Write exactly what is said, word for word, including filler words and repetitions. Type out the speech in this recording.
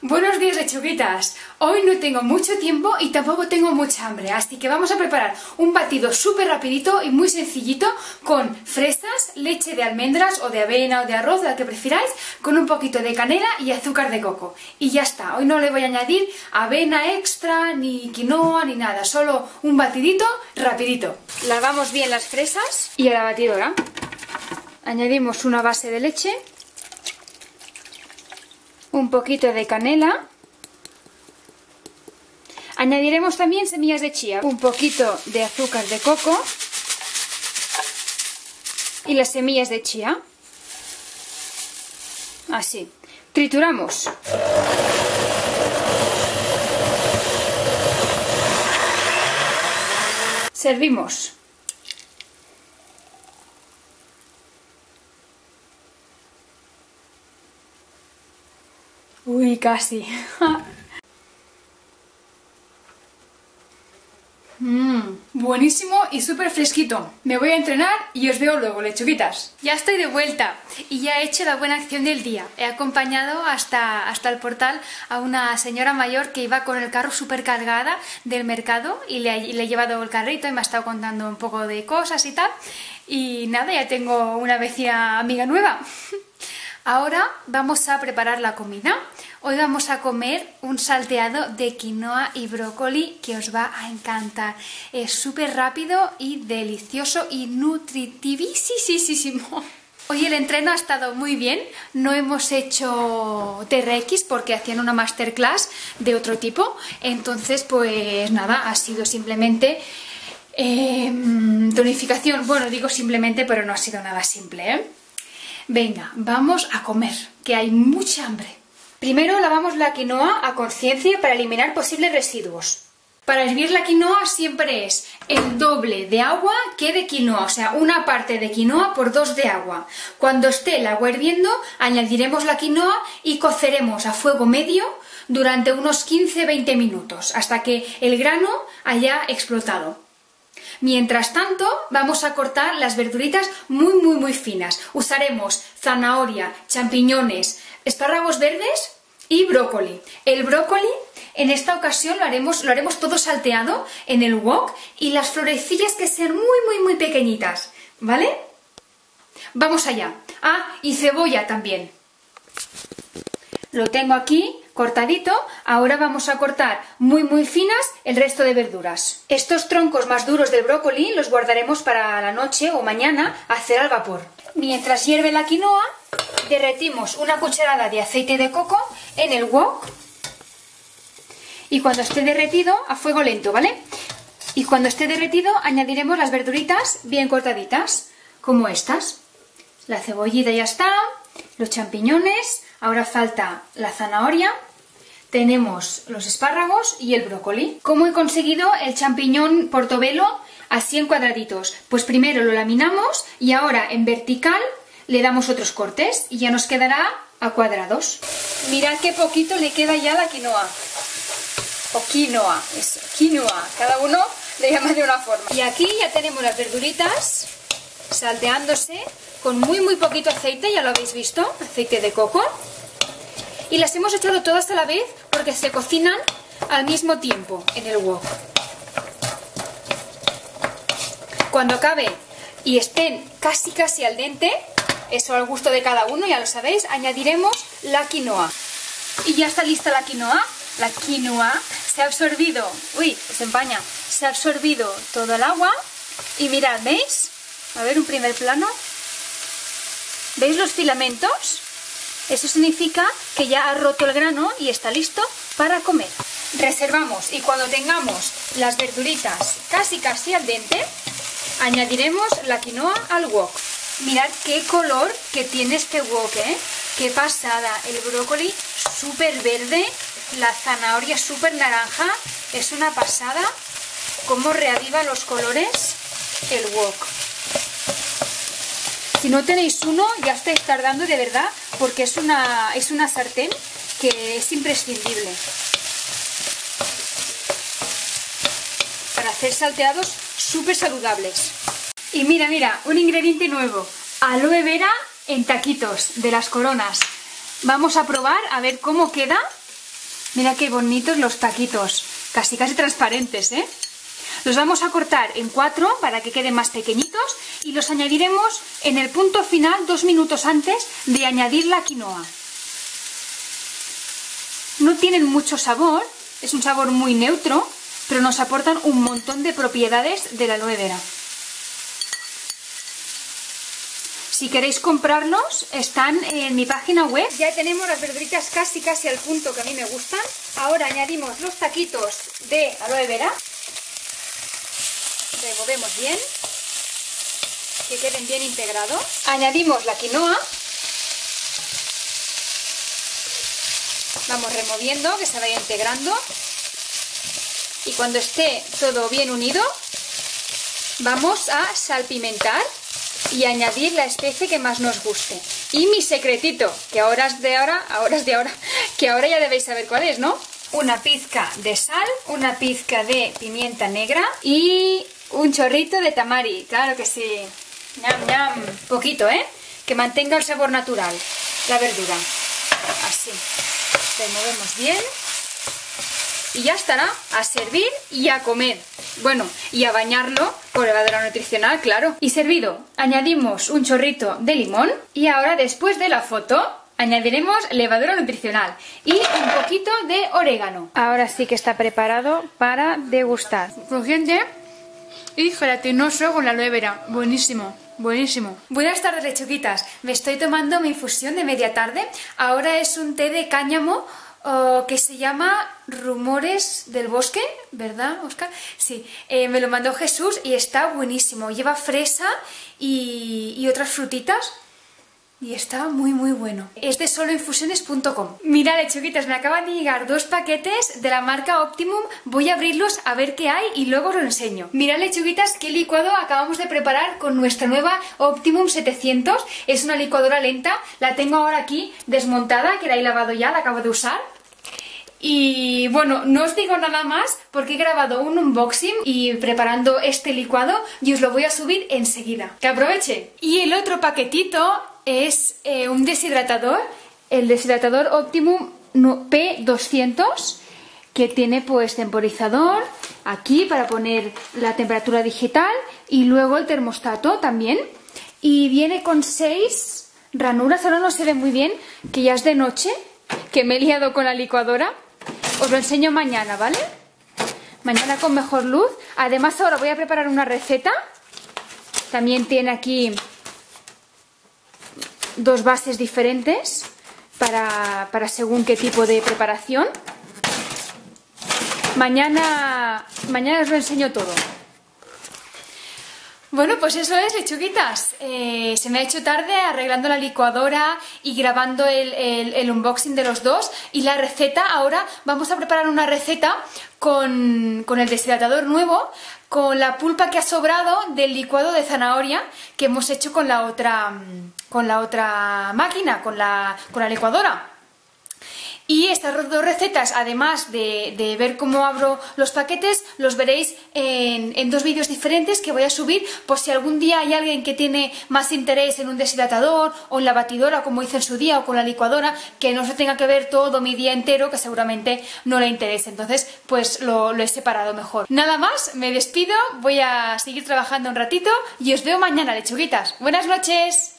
Buenos días, lechuguitas. Hoy no tengo mucho tiempo y tampoco tengo mucha hambre, así que vamos a preparar un batido súper rapidito y muy sencillito con fresas, leche de almendras o de avena o de arroz, la que prefiráis, con un poquito de canela y azúcar de coco. Y ya está, hoy no le voy a añadir avena extra, ni quinoa, ni nada, solo un batidito rapidito. Lavamos bien las fresas y a la batidora añadimos una base de leche, un poquito de canela. Añadiremos también semillas de chía, un poquito de azúcar de coco y las semillas de chía. Así. Trituramos. Servimos. Uy, casi. Mmm, buenísimo y súper fresquito. Me voy a entrenar y os veo luego, lechuguitas. Ya estoy de vuelta y ya he hecho la buena acción del día. He acompañado hasta, hasta el portal a una señora mayor que iba con el carro súper cargada del mercado y le, y le he llevado el carrito y me ha estado contando un poco de cosas y tal. Y nada, ya tengo una vecina amiga nueva. Ahora vamos a preparar la comida. Hoy vamos a comer un salteado de quinoa y brócoli que os va a encantar. Es súper rápido y delicioso y nutritivísimo. Hoy el entreno ha estado muy bien. No hemos hecho T R X porque hacían una masterclass de otro tipo. Entonces, pues nada, ha sido simplemente eh, tonificación. Bueno, digo simplemente, pero no ha sido nada simple, ¿eh? Venga, vamos a comer, que hay mucha hambre. Primero lavamos la quinoa a conciencia para eliminar posibles residuos. Para hervir la quinoa siempre es el doble de agua que de quinoa, o sea, una parte de quinoa por dos de agua. Cuando esté el agua hirviendo, añadiremos la quinoa y coceremos a fuego medio durante unos quince a veinte minutos, hasta que el grano haya explotado. Mientras tanto, vamos a cortar las verduritas muy muy muy finas. Usaremos zanahoria, champiñones, espárragos verdes y brócoli. El brócoli en esta ocasión lo haremos, lo haremos todo salteado en el wok y las florecillas que sean muy muy muy pequeñitas, ¿vale? Vamos allá. Ah, y cebolla también. Lo tengo aquí cortadito. Ahora vamos a cortar muy muy finas el resto de verduras. Estos troncos más duros del brócoli los guardaremos para la noche o mañana hacer al vapor. Mientras hierve la quinoa, derretimos una cucharada de aceite de coco en el wok y cuando esté derretido, a fuego lento, ¿vale? Y cuando esté derretido añadiremos las verduritas bien cortaditas, como estas. La cebollita ya está, los champiñones. Ahora falta la zanahoria, tenemos los espárragos y el brócoli. ¿Cómo he conseguido el champiñón portobelo así en cuadraditos? Pues primero lo laminamos y ahora en vertical le damos otros cortes y ya nos quedará a cuadrados. Mirad qué poquito le queda ya la quinoa. O quinoa, eso, quinoa. Cada uno le llama de una forma. Y aquí ya tenemos las verduritas salteándose con muy muy poquito aceite, ya lo habéis visto, aceite de coco. Y las hemos echado todas a la vez porque se cocinan al mismo tiempo en el wok. Cuando acabe y estén casi casi al dente, eso al gusto de cada uno, ya lo sabéis, añadiremos la quinoa. Y ya está lista la quinoa. La quinoa se ha absorbido, uy, se empaña, se ha absorbido todo el agua. Y mirad, ¿veis? A ver, un primer plano. ¿Veis los filamentos? Eso significa que ya ha roto el grano y está listo para comer. Reservamos y cuando tengamos las verduritas casi casi al dente, añadiremos la quinoa al wok. Mirad qué color que tiene este wok, ¿eh? Qué pasada. El brócoli súper verde, la zanahoria súper naranja. Es una pasada cómo reaviva los colores el wok. Si no tenéis uno, ya estáis tardando de verdad, porque es una, es una sartén que es imprescindible para hacer salteados súper saludables. Y mira, mira, un ingrediente nuevo, aloe vera en taquitos de las coronas. Vamos a probar a ver cómo queda. Mira qué bonitos los taquitos, casi casi transparentes, ¿eh? Los vamos a cortar en cuatro para que queden más pequeñitos y los añadiremos en el punto final dos minutos antes de añadir la quinoa. No tienen mucho sabor, es un sabor muy neutro, pero nos aportan un montón de propiedades de la aloe vera. Si queréis comprarlos, están en mi página web. Ya tenemos las verduritas casi casi al punto que a mí me gustan. Ahora añadimos los taquitos de aloe vera. Removemos bien, que queden bien integrados. Añadimos la quinoa. Vamos removiendo, que se vaya integrando. Y cuando esté todo bien unido, vamos a salpimentar y añadir la especie que más nos guste. Y mi secretito, que ahora es de ahora, ahora es de ahora, que ahora ya debéis saber cuál es, ¿no? Una pizca de sal, una pizca de pimienta negra y un chorrito de tamari, claro que sí. Ñam, ñam. Poquito, ¿eh? Que mantenga el sabor natural, la verdura. Así. Removemos bien. Y ya estará, a servir y a comer. Bueno, y a bañarlo con levadura nutricional, claro. Y servido, añadimos un chorrito de limón. Y ahora, después de la foto, añadiremos levadura nutricional y un poquito de orégano. Ahora sí que está preparado para degustar. Crujiente y gelatinoso con la aloe vera. Buenísimo. Buenísimo. Buenas tardes, lechuguitas. Me estoy tomando mi infusión de media tarde. Ahora es un té de cáñamo oh, que se llama Rumores del Bosque, ¿verdad, Óscar? Sí, eh, me lo mandó Jesús y está buenísimo. Lleva fresa y, y otras frutitas y está muy muy bueno. Es de solo infusiones punto com. Mira, lechuguitas, me acaban de llegar dos paquetes de la marca Optimum. Voy a abrirlos a ver qué hay y luego os lo enseño. Mira, lechuguitas, qué licuado acabamos de preparar con nuestra nueva Optimum setecientos. Es una licuadora lenta, la tengo ahora aquí desmontada, que la he lavado ya, la acabo de usar. Y bueno, no os digo nada más porque he grabado un unboxing y preparando este licuado y os lo voy a subir enseguida. ¡Que aproveche! Y el otro paquetito es eh, un deshidratador, el deshidratador Optimum P doscientos, que tiene pues temporizador aquí para poner la temperatura digital y luego el termostato también. Y viene con seis ranuras, ahora no se ve muy bien, que ya es de noche, que me he liado con la licuadora. Os lo enseño mañana, ¿vale? Mañana con mejor luz. Además, ahora voy a preparar una receta. También tiene aquí dos bases diferentes para, para según qué tipo de preparación. Mañana, mañana os lo enseño todo. Bueno, pues eso es, lechuguitas. Eh, se me ha hecho tarde arreglando la licuadora y grabando el, el, el unboxing de los dos y la receta. Ahora vamos a preparar una receta con, con el deshidratador nuevo, con la pulpa que ha sobrado del licuado de zanahoria que hemos hecho con la otra, con la otra máquina, con la, con la licuadora. Y estas dos recetas, además de, de ver cómo abro los paquetes, los veréis en, en dos vídeos diferentes que voy a subir por si algún día hay alguien que tiene más interés en un deshidratador o en la batidora, como hice en su día, o con la licuadora, que no se tenga que ver todo mi día entero, que seguramente no le interese. Entonces, pues lo, lo he separado mejor. Nada más, me despido, voy a seguir trabajando un ratito y os veo mañana, lechuguitas. ¡Buenas noches!